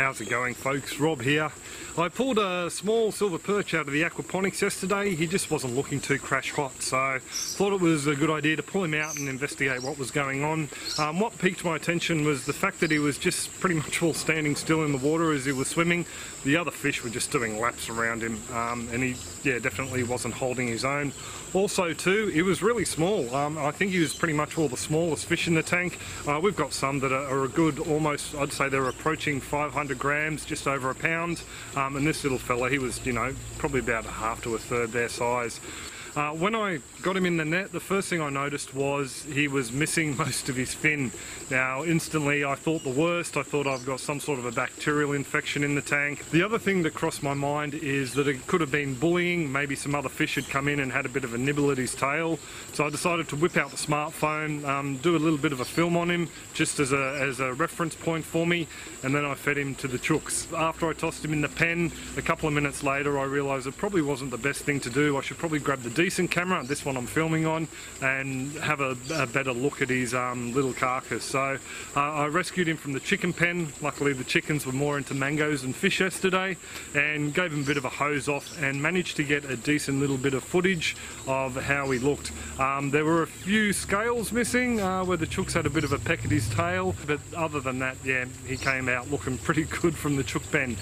How's it going, folks? Rob here. I pulled a small silver perch out of the aquaponics yesterday. He just wasn't looking too crash hot, so thought it was a good idea to pull him out and investigate what was going on. What piqued my attention was the fact that he was just pretty much all standing still in the water as he was swimming. The other fish were just doing laps around him, and he definitely wasn't holding his own. Also too, he was really small. I think he was pretty much all the smallest fish in the tank. We've got some that are a good, almost, I'd say they're approaching 500 grams, just over a pound. And this little fella, he was, probably about a half to a third their size. When I got him in the net, the first thing I noticed was he was missing most of his fin. Now, instantly I thought the worst. I thought I've got some sort of a bacterial infection in the tank. The other thing that crossed my mind is that it could have been bullying. Maybe some other fish had come in and had a bit of a nibble at his tail. So I decided to whip out the smartphone, do a little bit of a film on him, just as a reference point for me, and then I fed him to the chooks. After I tossed him in the pen, a couple of minutes later I realised it probably wasn't the best thing to do. I should probably grab the decent camera, this one I'm filming on, and have a better look at his little carcass. So I rescued him from the chicken pen. Luckily the chickens were more into mangoes and fish yesterday, and gave him a bit of a hose off and managed to get a decent little bit of footage of how he looked. There were a few scales missing where the chooks had a bit of a peck at his tail, but other than that, yeah, he came out looking pretty good from the chook pen.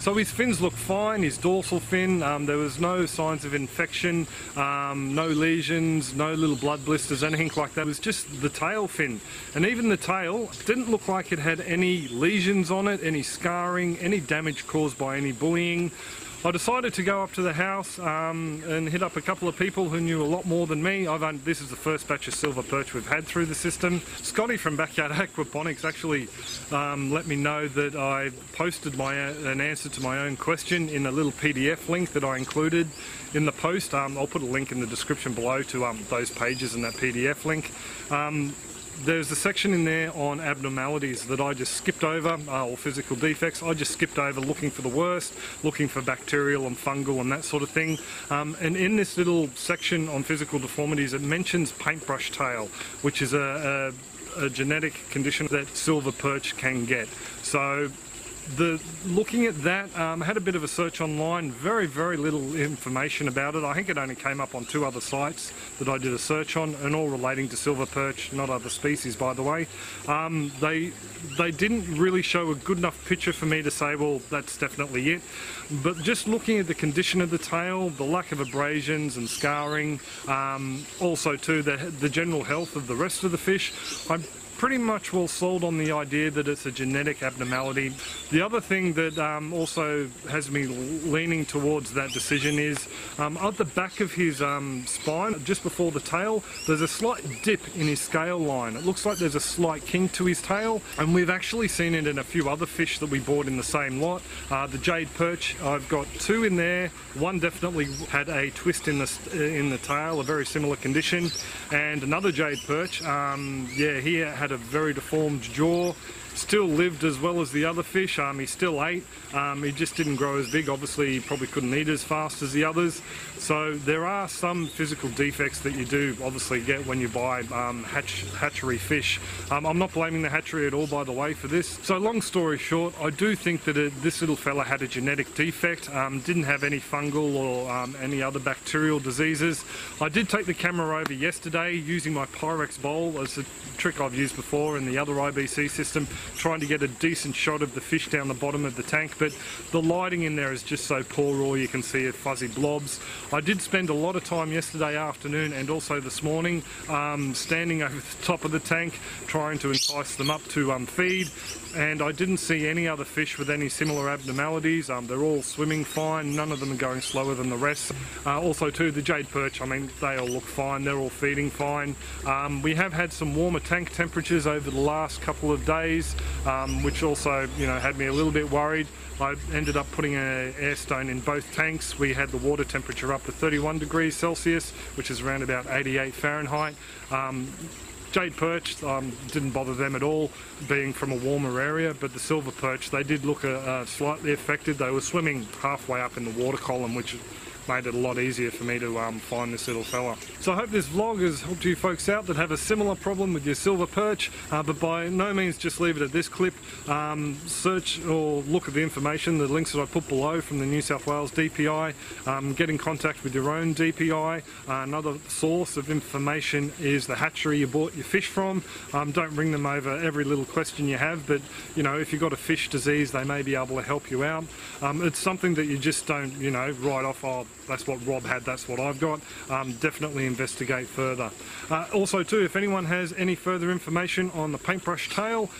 So his fins look fine, his dorsal fin, there was no signs of infection. No lesions, no little blood blisters, anything like that. It was just the tail fin, and even the tail didn't look like it had any lesions on it, any scarring, any damage caused by any bullying. I decided to go up to the house and hit up a couple of people who knew a lot more than me. This is the first batch of silver perch we've had through the system. Scotty from Backyard Aquaponics actually let me know that I posted an answer to my own question in a little PDF link that I included in the post. I'll put a link in the description below to those pages and that PDF link. There's a section in there on abnormalities that I just skipped over, or physical defects. I just skipped over looking for the worst, looking for bacterial and fungal and that sort of thing. And in this little section on physical deformities, it mentions paintbrush tail, which is a genetic condition that silver perch can get. So looking at that, had a bit of a search online, very, very little information about it. I think it only came up on two other sites that I did a search on, and all relating to silver perch, not other species, by the way. They didn't really show a good enough picture for me to say, well, that's definitely it. But just looking at the condition of the tail, the lack of abrasions and scarring, also too the general health of the rest of the fish, I'm pretty much well sold on the idea that it's a genetic abnormality. The other thing that also has me leaning towards that decision is at the back of his spine, just before the tail, there's a slight dip in his scale line. It looks like there's a slight kink to his tail, and we've actually seen it in a few other fish that we bought in the same lot. The jade perch, I've got two in there. One definitely had a twist in the tail, a very similar condition, and another jade perch, he had a very deformed jaw, still lived as well as the other fish. He still ate, he just didn't grow as big. Obviously he probably couldn't eat as fast as the others, so there are some physical defects that you do obviously get when you buy hatchery fish. I'm not blaming the hatchery at all, by the way, for this. So long story short, I do think that this little fella had a genetic defect, didn't have any fungal or any other bacterial diseases. I did take the camera over yesterday using my Pyrex bowl, as a trick I've used before in the other IBC system, trying to get a decent shot of the fish down the bottom of the tank, but the lighting in there is just so poor. All you can see are fuzzy blobs. I did spend a lot of time yesterday afternoon and also this morning standing over the top of the tank trying to entice them up to feed, and I didn't see any other fish with any similar abnormalities. They're all swimming fine, none of them are going slower than the rest. Also too, the jade perch, they all look fine, they're all feeding fine. We have had some warmer tank temperatures over the last couple of days, which also had me a little bit worried. I ended up putting an air stone in both tanks. We had the water temperature up to 31 degrees Celsius, which is around about 88 Fahrenheit. Jade perch didn't bother them at all, being from a warmer area, but the silver perch, they did look slightly affected. They were swimming halfway up in the water column, which made it a lot easier for me to find this little fella. So I hope this vlog has helped you folks out that have a similar problem with your silver perch, but by no means just leave it at this clip. Search or look at the information, the links that I put below from the New South Wales DPI. Get in contact with your own DPI. Another source of information is the hatchery you bought your fish from. Don't bring them over every little question you have, but you know, if you've got a fish disease, they may be able to help you out. It's something that you just don't, you know, write off, oh, that's what Rob had, that's what I've got. Definitely investigate further. Also too, if anyone has any further information on the paintbrush tail,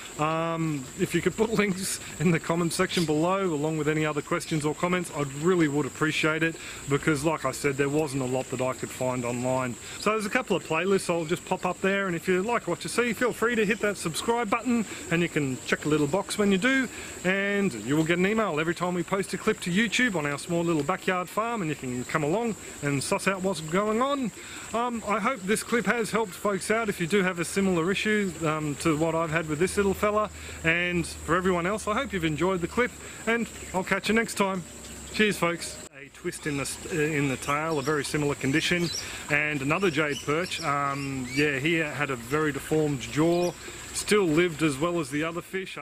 if you could put links in the comment section below along with any other questions or comments, I really would appreciate it, because like I said, there wasn't a lot that I could find online. So there's a couple of playlists I'll just pop up there, and if you like what you see, feel free to hit that subscribe button, and you can check a little box when you do, and you will get an email every time we post a clip to YouTube on our small little backyard farm, and you can come along and suss out what's going on. I hope this clip has helped folks out if you do have a similar issue to what I've had with this little fella, and for everyone else, I hope you've enjoyed the clip, and I'll catch you next time. Cheers folks. A twist in the tail, a very similar condition, and another jade perch. Yeah, he had a very deformed jaw, still lived as well as the other fish.